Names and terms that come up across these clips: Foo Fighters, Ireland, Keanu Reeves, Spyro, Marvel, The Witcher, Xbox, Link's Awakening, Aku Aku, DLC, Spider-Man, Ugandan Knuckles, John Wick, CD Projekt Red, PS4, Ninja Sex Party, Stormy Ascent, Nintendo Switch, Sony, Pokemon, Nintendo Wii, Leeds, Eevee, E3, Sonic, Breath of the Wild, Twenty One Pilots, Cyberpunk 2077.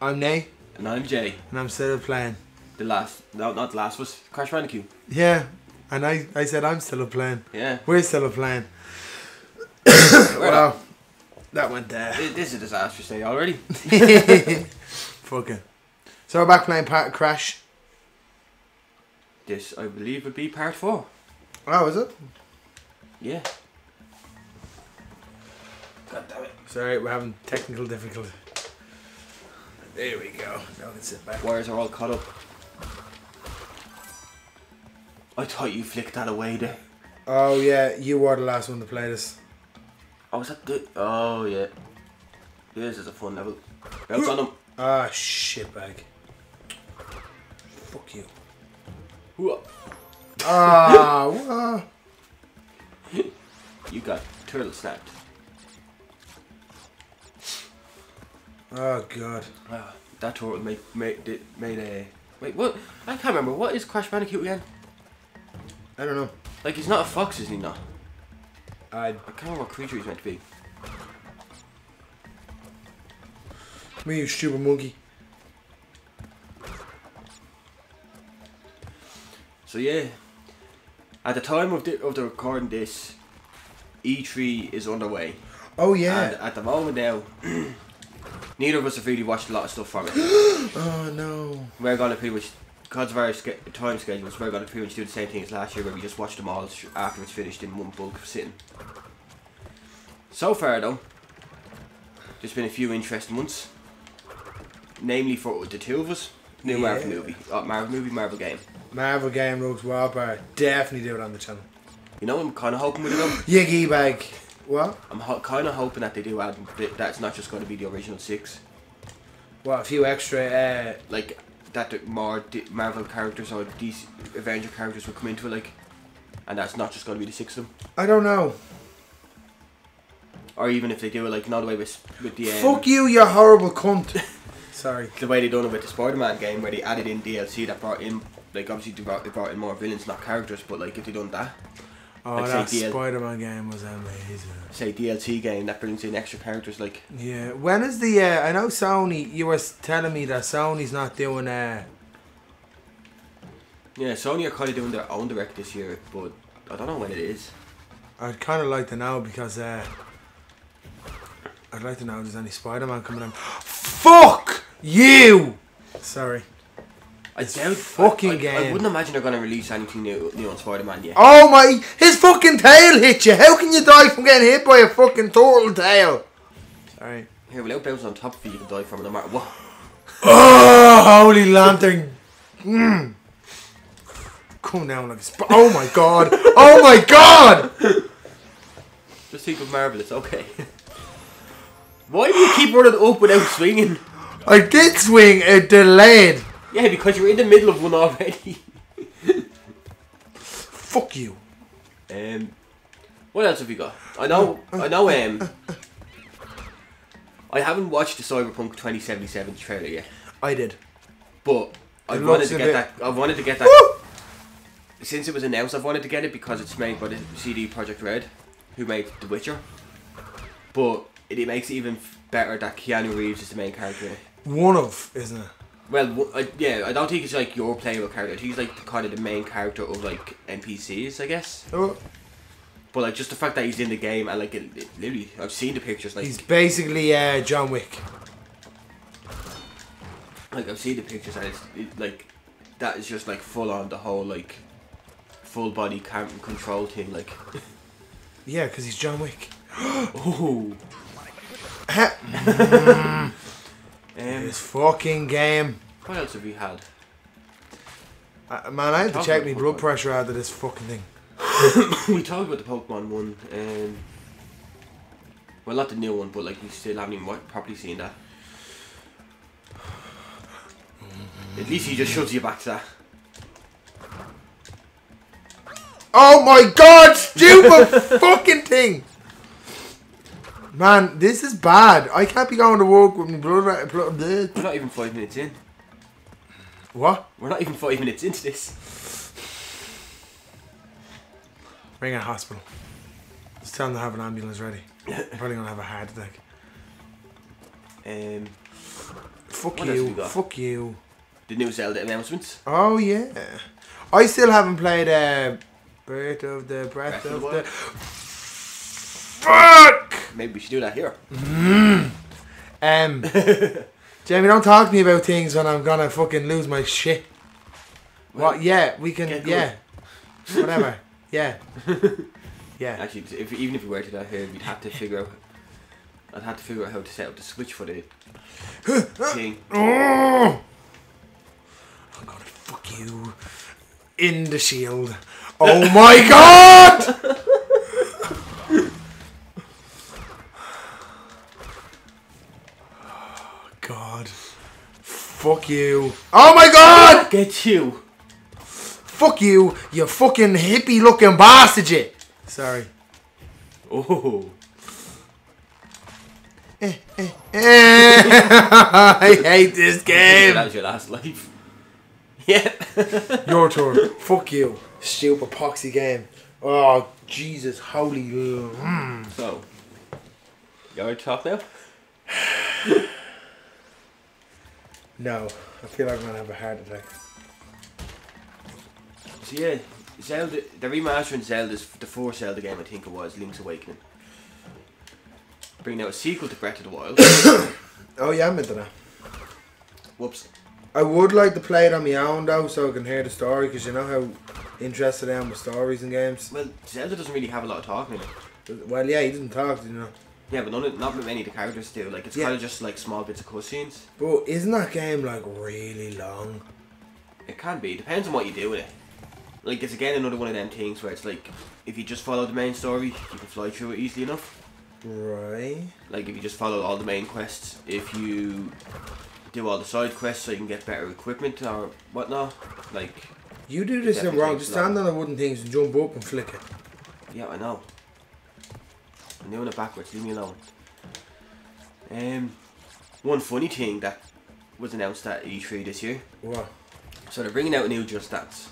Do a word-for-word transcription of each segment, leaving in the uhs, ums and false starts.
I'm Nay. And I'm Jay. And I'm still playing. The last, no, not the last, was Crash Bandicoot. Yeah, and I, I said I'm still playing. Yeah. We're still playing. Wow. That went there. Uh, this is a disastrous day already. Fucking. Okay. So we're back playing part Crash. This, I believe, would be part four. Oh, is it? Yeah. God damn it. Sorry, we're having technical difficulty. There we go. Now we can sit back. Wires are all cut up. I thought you flicked that away there. Oh yeah, you were the last one to play this. Oh, is that the... Oh yeah. This is a fun level. Bounce on them. Ah, shit bag. Fuck you. Ah, you got turtle snapped. Oh god. Ah, that turtle made made made a wait. What? I can't remember. What is Crash Bandicoot again? I don't know. Like he's not a fox, is he not? I I can't remember what creature he's meant to be. Me, you stupid monkey. So yeah, at the time of the, of the recording this, E three is underway. Oh yeah. And at the moment now, neither of us have really watched a lot of stuff from it. Oh no. We're going to pretty much, because of our time schedules, we're going to pretty much do the same thing as last year where we just watched them all after it's finished in one bulk sitting. So far though, there's been a few interesting ones. Namely for the two of us, new yeah. Marvel movie, uh, Marvel movie, Marvel game. Marvel game looks well, but I definitely do it on the channel. You know, I'm kind of hoping we do. Yiggy bag. What? I'm ho kind of hoping that they do add that. That's not just going to be the original six. What? A few extra, uh, like that. The more D Marvel characters or D C Avenger characters will come into it, like, and that's not just going to be the six of them. I don't know. Or even if they do it, like, not the way with with the. Um, Fuck you, you horrible cunt. Sorry. The way they done it with the Spider-Man game, where they added in D L C that brought in. Like, obviously, they brought, they brought in more villains, not characters, but, like, if they done that... Oh, like that Spider-Man game was amazing. Say, D L C game, that brings in extra characters, like... Yeah, when is the... Uh, I know Sony, you were telling me that Sony's not doing... Uh... Yeah, Sony are kind of doing their own direct this year, but I don't know when it is. I'd kind of like to know, because... Uh, I'd like to know if there's any Spider-Man coming in. Fuck you! Sorry. I doubt fucking I, I, game. I wouldn't imagine they're gonna release anything new, new on Spider-Man yet. Oh my! His fucking tail hit you. How can you die from getting hit by a fucking turtle tail? Sorry. Here, without bouncing on top of you, you can die from it no matter what. Oh, holy lantern! Mm. Come down like a sp oh my god! Oh my god! Just think of Marvel. It's okay. Why do you keep running up without swinging? I did swing. It delayed. Yeah, because you're in the middle of one already. Fuck you. Um, what else have we got? I know, I know. Um, I haven't watched the Cyberpunk twenty seventy-seven trailer yet. I did, but I wanted to get that. I wanted to get that since it was announced. I've wanted to get it because it's made by the C D Projekt Red, who made The Witcher. But it, it makes it even better that Keanu Reeves is the main character. One of, isn't it? Well, I, yeah, I don't think it's like your playable character. I think he's like the, kind of the main character of like N P Cs, I guess. Oh. But like just the fact that he's in the game and like it, it, literally, I've seen the pictures. Like he's basically uh, John Wick. Like I've seen the pictures and it's it, like that is just like full on the whole like full body cam control thing. Like yeah, because he's John Wick. Oh. mm. Um, this fucking game. What else have we had? Uh, man, I had to check my blood pressure out of this fucking thing. We talked about the Pokemon one. Um, well, not the new one, but like we still haven't even properly seen that. At least he just shoves you back to that. Oh my god, stupid fucking thing! Man, this is bad. I can't be going to work with my blood. We're not even five minutes in. What? We're not even five minutes into this. Ring a hospital. Just tell them to have an ambulance ready. I'm probably going to have a heart attack. Um, Fuck what you. Fuck you. The new Zelda announcements. Oh yeah. I still haven't played uh, Breath of the Breath, Breath of the. the... Fuck. Maybe we should do that here. Mm. Um, Jamie, don't talk to me about things when I'm gonna fucking lose my shit. Well, well yeah, we can. Yeah. Whatever. Yeah. Yeah. Actually, if, even if we were to that here, we'd have to figure out. I'd have to figure out how to set up the Switch for the thing. Oh! I'm gonna fuck you in the shield. Oh my god! Oh god. Fuck you. Oh my god! Get you. Fuck you, you fucking hippie looking bastard you. Sorry. Oh. Eh, eh, eh. I hate this game. That was your last life. Yeah. Your turn. Fuck you. Stupid poxy game. Oh, Jesus. Holy. Mm. So, you already talk now? No. I feel like I'm going to have a heart attack. So, yeah. Zelda. They're remastering Zelda's, the fourth Zelda game, I think it was, Link's Awakening. Bringing out a sequel to Breath of the Wild. Oh yeah, I'm into that. Whoops. I would like to play it on my own though, so I can hear the story, because you know how interested I am with stories and games. Well, Zelda doesn't really have a lot of talking in it. Well, yeah, he doesn't talk, you know. Yeah, but none of, not many of the characters do. Like, it's yeah. kind of just like small bits of cutscenes. But isn't that game like really long? It can be. Depends on what you do with it. Like, it's again another one of them things where it's like, if you just follow the main story, you can fly through it easily enough. Right. Like if you just follow all the main quests, if you do all the side quests so you can get better equipment or whatnot, like... You do this in wrong, just stand on the wooden things and jump up and flick it. Yeah, I know. I'm doing it backwards, leave me alone. Um, one funny thing that was announced at E three this year. What? So they're bringing out a new Just Dance.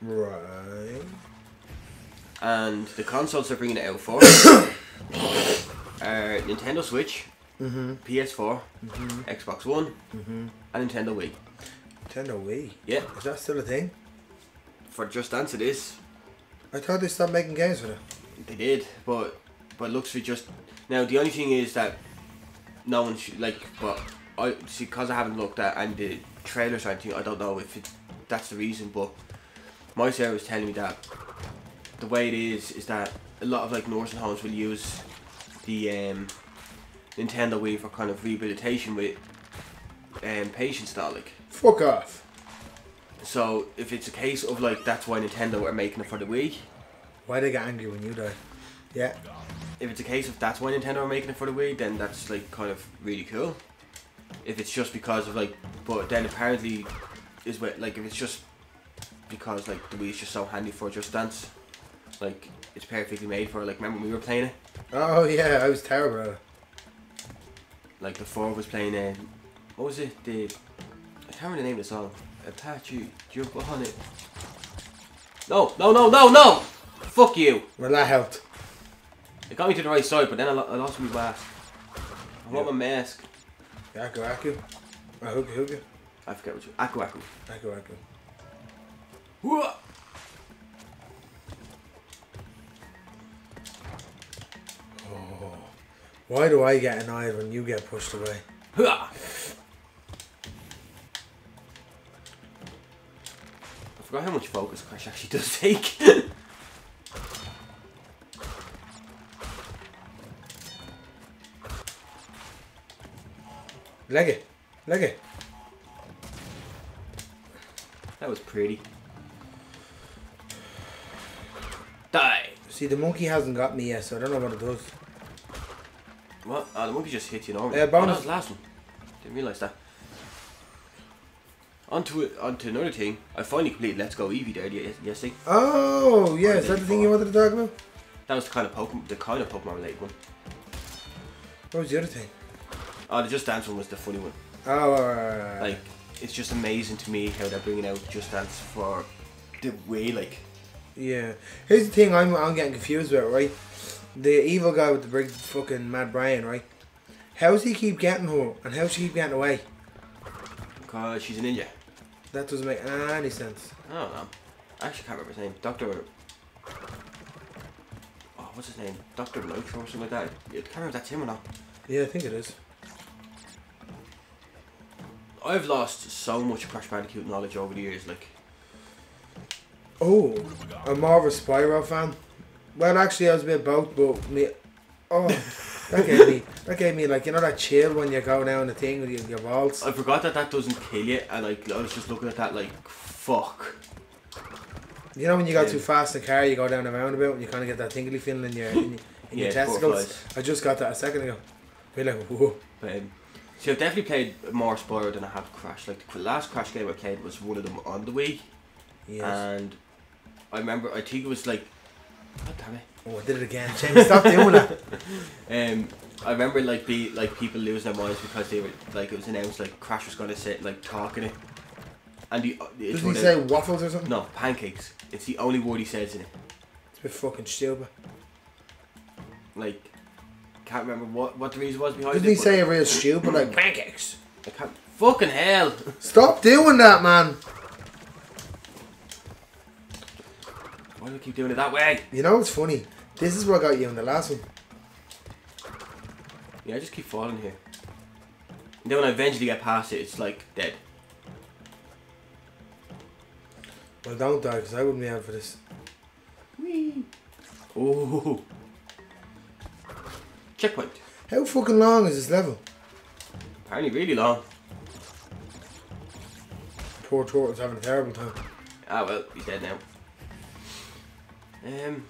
Right. And the consoles they're bringing it out for... Uh, Nintendo Switch, mm-hmm. P S four, mm-hmm. Xbox One, mm-hmm. and Nintendo Wii. Nintendo Wii? Yeah. Is that still a thing? For Just Dance it is. I thought they stopped making games with it. They did, but but looks for just... Now the only thing is that no one should, like, but I see, because I haven't looked at and the trailers or anything, I don't know if it, that's the reason, but my server was telling me that the way it is, is that a lot of like nursing homes will use the um, Nintendo Wii for kind of rehabilitation with um, patients that like. Fuck off. So if it's a case of like that's why Nintendo are making it for the Wii. Why they get angry when you die? Yeah. If it's a case of that's why Nintendo are making it for the Wii, then that's like kind of really cool. If it's just because of like, but then apparently is what like if it's just because like the Wii is just so handy for Just Dance, like. It's perfectly made for it. Like, remember when we were playing it? Oh yeah, I was terrible at it. Like the four of us playing it. Um, what was it? The I can't remember the name of the song. Apache, jump on it. No, no, no, no, no! Fuck you. Well, that helped. It got me to the right side, but then I, lo I lost my mask. I want yeah. my mask. Aku Aku. I hook you, hook you. I forget what you. Aku Aku. Aku Aku. Whoa! Why do I get annoyed when you get pushed away? I forgot how much focus Crash actually does take. Leg it. Leg it. That was pretty. Die. See, the monkey hasn't got me yet, so I don't know what it does. What? Oh, the monkey just hit you normally. Uh, bonus. Oh, that was the last one. Didn't realise that. Onto it, onto another thing. I finally completed Let's Go Eevee there yesterday. Oh, yeah. Is that the thing you wanted to talk about? That was the kind of Pokemon, the kind of Pokemon related one. What was the other thing? Oh, the Just Dance one was the funny one. Oh, right, right, right. Like, it's just amazing to me how they're bringing out Just Dance for the way, like. Yeah. Here's the thing I'm, I'm getting confused about, right? The evil guy with the big fucking mad brain, right? How does he keep getting her, and how does she keep getting away? Because she's a ninja. That doesn't make any sense. I don't know. I actually can't remember his name. Doctor... Oh, what's his name? Doctor Loach or something like that. I can't remember if that's him or not. Yeah, I think it is. I've lost so much Crash Bandicoot knowledge over the years, like... Oh, I'm more of a Spyro fan. Well, actually, I was a bit both, but me... Oh, that gave me... That gave me, like, you know that chill when you go down the thing with your, your balls? I forgot that that doesn't kill you, and, like, I was just looking at that, like, fuck. You know when you go yeah. too fast in a car, you go down the roundabout, and you kind of get that tingly feeling in your, in your, in yeah, your testicles? I just got that a second ago. Be like, whoa. But, um, so I've definitely played more Spyro than I have Crash. Like, the last Crash game I played was one of them on the Wii. Yes. And I remember, I think it was like... God damn it. Oh, I did it again. James, stop doing that. Um, I remember like be like people losing their minds because they were like it was announced like Crash was going to sit like talking it. And the did he say of, waffles or something? No, pancakes. It's the only word he says in it. It's a bit fucking stupid. Like, can't remember what what the reason was behind. Didn't it. Didn't he say a real stupid like pancakes? I can't. Fucking hell! Stop doing that, man. Why do we keep doing it that way? You know what's funny? This is what got you in the last one. Yeah, I just keep falling here. And then when I eventually get past it, it's like dead. Well, don't die, because I wouldn't be out for this. Whee! Oh. Checkpoint. How fucking long is this level? Apparently really long. Poor Tortle's having a terrible time. Ah well, he's dead now. Um.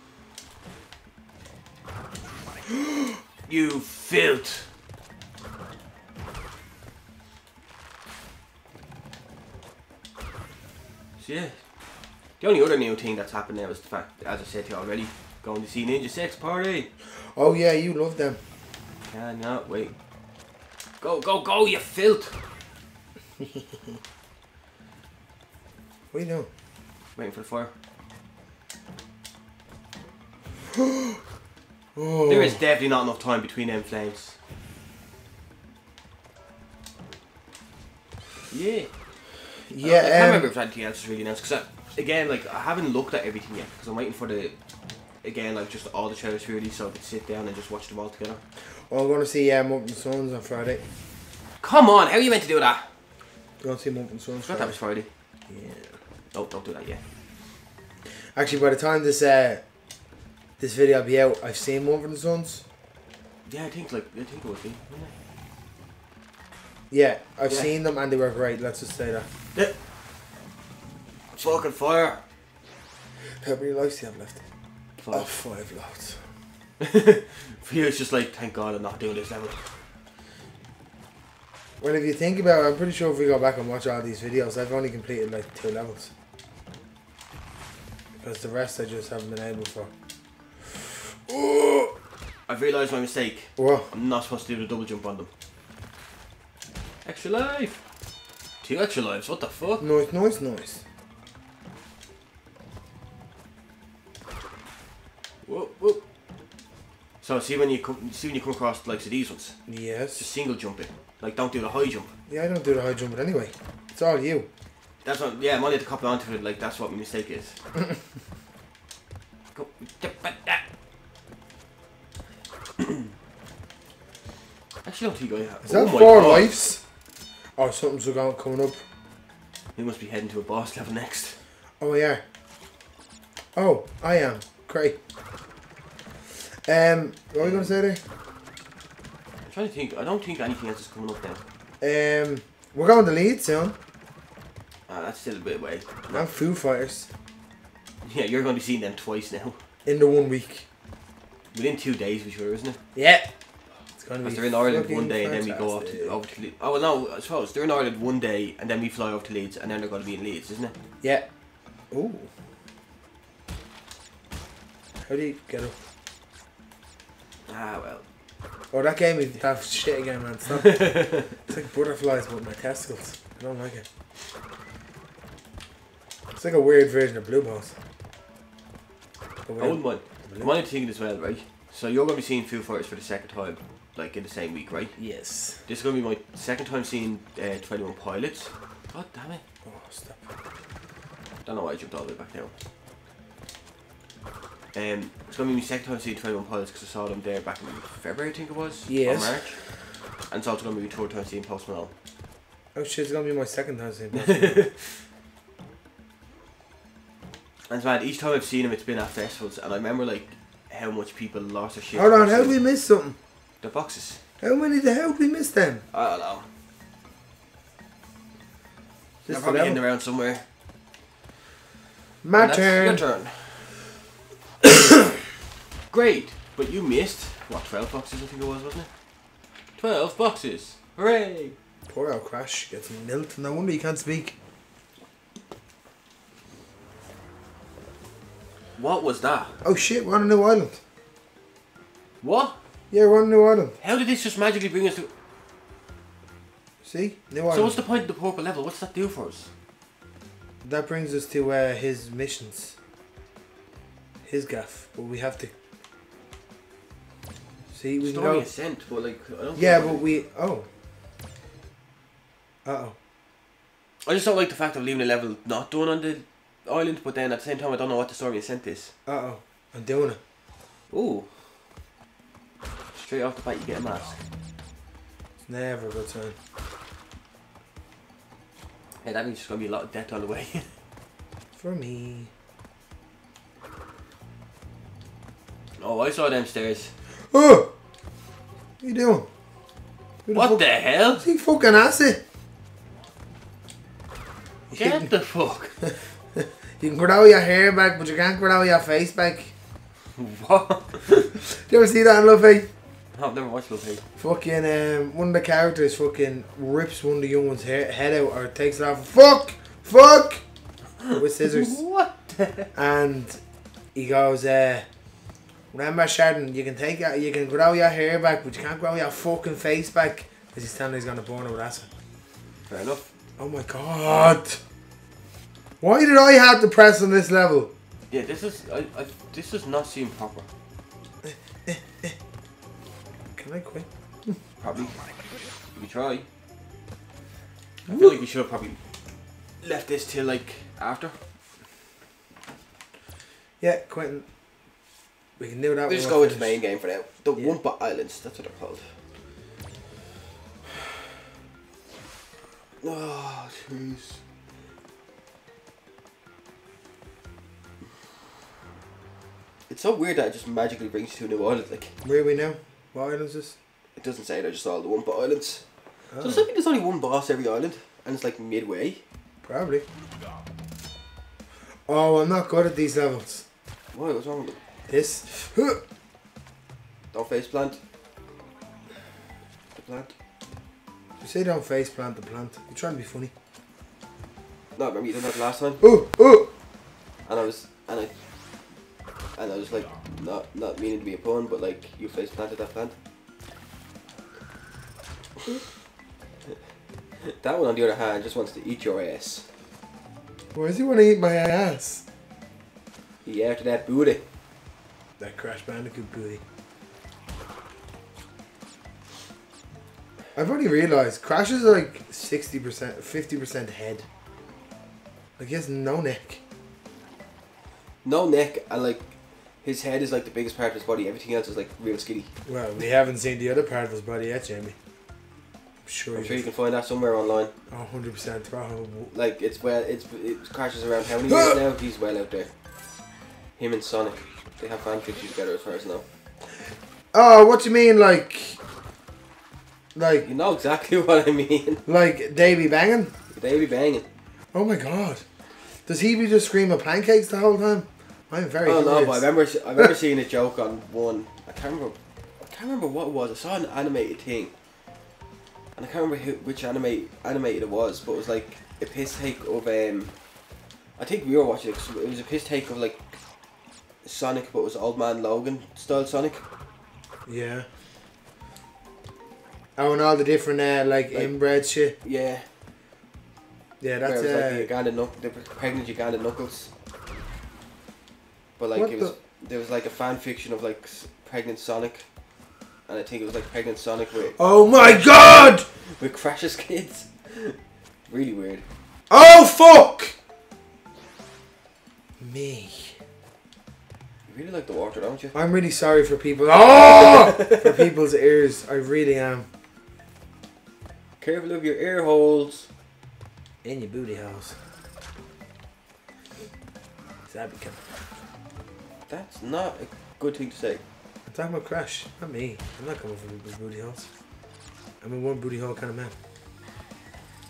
You filth! So yeah, the only other new thing that's happened now is the fact, as I said to you already, going to see Ninja Sex Party. Oh yeah, you love them. Cannot wait. Go, go, go, you filth! What are you doing? Waiting for the fire. Oh. There is definitely not enough time between them flames. Yeah. Yeah. I, I can't um, remember if anything else is really nice because again, like I haven't looked at everything yet because I'm waiting for the again, like just all the trailers really, so I could sit down and just watch them all together. Well, I'm going to see uh, Mumford and Sons on Friday. Come on, how are you meant to do that? I'm going to see Mumford and Sons. I thought that was Friday. Yeah. Oh, don't do that yet. Actually, by the time this. Uh, This video will be out. I've seen Mumford and Sons. Yeah, I think like I think it would be. Yeah, I've yeah. seen them and they were great. Let's just say that. Yeah. Fucking fire! How many lives do you have left? Five. Oh, five loads. For you, it's just like thank God I'm not doing this level. Well, if you think about it, I'm pretty sure if we go back and watch all these videos, I've only completed like two levels. Because the rest I just haven't been able for. I've realised my mistake. What? I'm not supposed to do the double jump on them. Extra life. Two extra lives, what the fuck? Nice, nice, nice. Whoa, whoa. So see when you come see when you come across the likes of these ones? Yes. Just single jumping. Like don't do the high jump. Yeah, I don't do the high jump anyway. It's all you. That's what yeah, I'm only to copy onto it, like that's what my mistake is. Go Actually, I don't think I have. Is that oh four lives? Oh, something's going coming up. We must be heading to a boss level next. Oh yeah. Oh, I am. Great. Um, what are we gonna say there? I'm trying to think. I don't think anything else is coming up now. Um, we're going to Leeds soon. Ah, that's still a bit away. And Foo Fighters. Yeah, you're going to be seeing them twice now. In the one week. Within two days, we sure, isn't it? Yeah. It's going to be. They're in Ireland one day, fantastic. And then we go off to over to Leeds. Oh well, no, I suppose they're in Ireland one day, and then we fly over to Leeds, and then they're going to be in Leeds, isn't it? Yeah. Ooh. How do you get up? Ah well. Oh, that game is that shit again, man. It's, not, it's like butterflies with my testicles. I don't like it. It's like a weird version of Blue Balls. I wouldn't mind. I'm only thinking as well, right? So you're going to be seeing Foo Fighters for the second time. like in the same week, right? Yes. This is going to be my second time seeing uh, Twenty One Pilots. God damn it. Oh, stop. Don't know why I jumped all the way back now. Um, it's going to be my second time seeing Twenty One Pilots because I saw them there back in February, I think it was. Yes. Or March. And it's also going to be my third time seeing Post Malone. Oh shit, it's going to be my second time seeing Post Malone. And man, each time I've seen him, it's been at festivals, and I remember like how much people lost their shit. Hold on, how did we miss something? The boxes. How many the hell did we miss them? I don't know. They're this probably in around somewhere. My turn. Your turn. Great, but you missed what? Twelve boxes, I think it was, wasn't it? Twelve boxes. Hooray! Poor old Crash gets milked. No wonder he can't speak. What was that? Oh shit, we're on a new island. What? Yeah, we're on a new island. How did this just magically bring us to... See? New island. So what's the point of the purple level? What's that do for us? That brings us to uh, his missions. His gaff, but we have to... See, we Stormy go... Ascent, but like... I don't yeah, but we... Oh. Uh-oh. I just don't like the fact of leaving the level not done on the... island, but then at the same time I don't know what the Stormy Ascent is. Uh oh, I'm doing it. Ooh. Straight off the bat you get a mask. It's never a good time. Yeah, that means there's going to be a lot of death on the way. For me. Oh, I saw them stairs. Oh! What are you doing? The what the hell? Is he fucking acid? Get the fuck. You can grow your hair back, but you can't grow your face back. What? You ever see that in Love Hate? No, I've never watched Love Hate. Fucking um, one of the characters fucking rips one of the young one's hair, head out or takes it off. Fuck! Fuck! With scissors. What the? And he goes, uh, remember Sheridan, you can take your, you can grow your hair back, but you can't grow your fucking face back. Because he's telling he's going to burn it with acid. Fair enough. Oh my god. Why did I have to press on this level? Yeah, this is I, I this does not seem proper. Uh, uh, uh. Can I quit? Probably. We try. I Woo. feel like we should have probably left this till like after. Yeah, quitting. We can do that. We just go into the main game for now. The yeah. Wumpa Islands. That's what they're called. Oh, jeez. It's so weird that it just magically brings you to a new island. Like, where are we now? What island is this? It doesn't say, they're just all the Wumpa Islands. Oh. So it's like there's only one boss every island, and it's like midway. Probably. Oh, I'm not good at these levels. Why? What's wrong with this? Don't face plant. The plant. You say don't face plant the plant. You're trying to be funny. No, remember you did that last time? Ooh, ooh. And I was, and I. And I was like, not not meaning to be a pun, but like, you face planted that plant. That one, on the other hand, just wants to eat your ass. Why does he want to eat my ass? He after that booty. That Crash Bandicoot booty. I've already realised, Crash is like sixty percent, fifty percent head. Like, he has no neck. No neck, and like... his head is like the biggest part of his body. Everything else is like real skinny. Well, we haven't seen the other part of his body yet, Jamie. I'm sure, I'm sure you can find that somewhere online. Oh, one hundred percent probably. Like, it's well, it's, it crashes around how many years now? He's well out there. Him and Sonic. They have fan pictures together as far as now. Oh, what do you mean, like... Like... You know exactly what I mean. Like, they be banging? They be banging. Oh my god. Does he be just screaming pancakes the whole time? I'm very. Oh no, but I remember I remember seeing a joke on one. I can't remember. I can't remember what it was. I saw an animated thing, and I can't remember who, which animate animated it was. But it was like a piss take of um. I think we were watching it. It was a piss take of like Sonic, but it was Old Man Logan style Sonic. Yeah. Oh, and all the different uh, like, like inbred shit. Yeah. Yeah, that's it. Uh, like the Ugandan Knuckles, the pregnant Ugandan Knuckles. But like, what it was, the? there was like a fan fiction of like pregnant Sonic, and I think it was like Pregnant Sonic with... Oh my Crash god! With Crash's kids. Really weird. Oh fuck! Me. You really like the water, don't you? I'm really sorry for people. Oh! For people's ears. I really am. Careful of your ear holes. In your booty holes. That become... That's not a good thing to say. I'm talking about Crash, not me. I'm not coming from people's booty holes. I'm a one booty hole kind of man.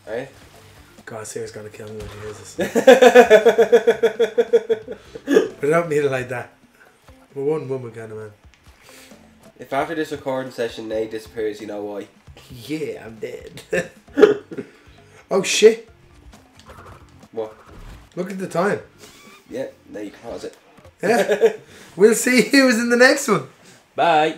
Are you? God, Sarah's gonna kill me when she hears this. But I don't mean it like that. I'm a one woman kind of man. If after this recording session Nate disappears, you know why. Yeah, I'm dead. Oh shit. What? Look at the time. Yeah, there you can pause it. Yeah. We'll see who's in the next one. Bye.